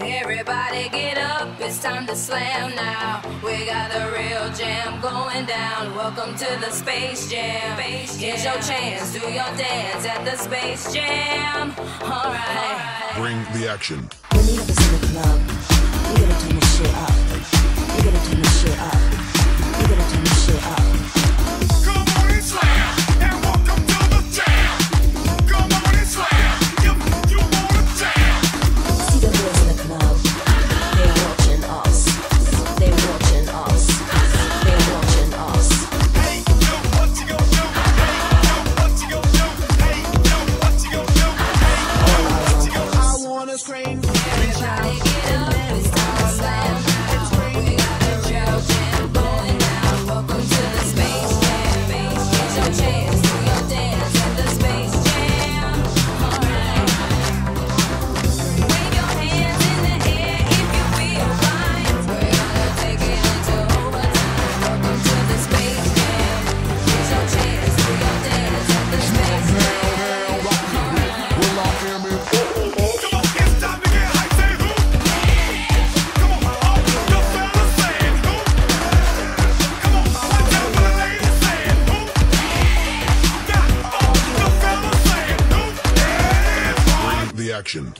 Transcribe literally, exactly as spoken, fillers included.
Everybody get up, it's time to slam now. We got a real jam going down. Welcome to the Space Jam. Space Jam. Here's your chance, do your dance at the Space Jam. All right. Bring the action. We need this in the club. We gotta turn this shit up. We gotta turn this shit up. We gotta turn this shit up. Come on and slam, and welcome to the jam. Come on and slam, you, you wanna jam. See the girls in the club. They're watching us. They're watching us. They're watching us. Hey yo, what you gonna do? Hey yo, what you gonna do? Hey yo, what you gonna do? Hey yo, what you gonna do? I wanna scream. Everybody get up. It's time to slam. Action.